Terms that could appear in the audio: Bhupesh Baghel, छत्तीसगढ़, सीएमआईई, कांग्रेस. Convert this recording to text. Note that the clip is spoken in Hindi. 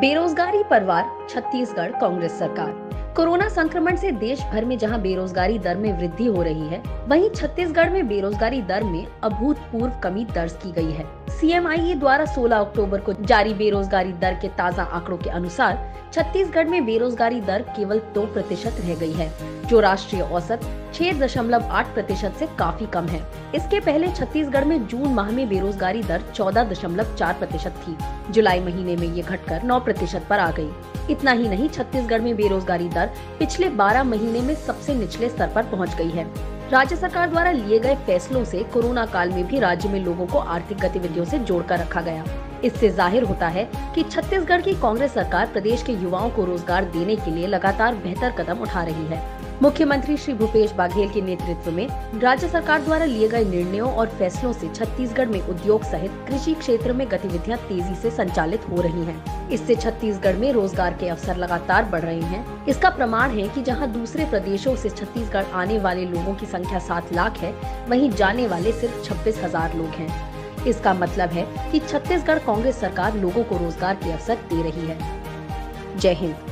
बेरोजगारी परवार छत्तीसगढ़ कांग्रेस सरकार। कोरोना संक्रमण से देश भर में जहां बेरोजगारी दर में वृद्धि हो रही है, वहीं छत्तीसगढ़ में बेरोजगारी दर में अभूतपूर्व कमी दर्ज की गई है। सीएमआईई द्वारा 16 अक्टूबर को जारी बेरोजगारी दर के ताज़ा आंकड़ों के अनुसार छत्तीसगढ़ में बेरोजगारी दर केवल 2% रह गई है, जो राष्ट्रीय औसत 6.8% से काफी कम है। इसके पहले छत्तीसगढ़ में जून माह में बेरोजगारी दर 14.4% थी। जुलाई महीने में ये घटकर 9% पर आ गई। इतना ही नहीं, छत्तीसगढ़ में बेरोजगारी दर पिछले 12 महीने में सबसे निचले स्तर पर पहुंच गई है। राज्य सरकार द्वारा लिए गए फैसलों से कोरोना काल में भी राज्य में लोगों को आर्थिक गतिविधियों से जोड़कर रखा गया। इससे जाहिर होता है कि छत्तीसगढ़ की कांग्रेस सरकार प्रदेश के युवाओं को रोजगार देने के लिए लगातार बेहतर कदम उठा रही है। मुख्यमंत्री श्री भूपेश बघेल के नेतृत्व में राज्य सरकार द्वारा लिए गए निर्णयों और फैसलों से छत्तीसगढ़ में उद्योग सहित कृषि क्षेत्र में गतिविधियां तेजी से संचालित हो रही हैं। इससे छत्तीसगढ़ में रोजगार के अवसर लगातार बढ़ रहे हैं। इसका प्रमाण है कि जहां दूसरे प्रदेशों से छत्तीसगढ़ आने वाले लोगों की संख्या 7 लाख है, वहीं जाने वाले सिर्फ 26,000 लोग हैं। इसका मतलब है कि छत्तीसगढ़ कांग्रेस सरकार लोगों को रोजगार के अवसर दे रही है। जय हिंद।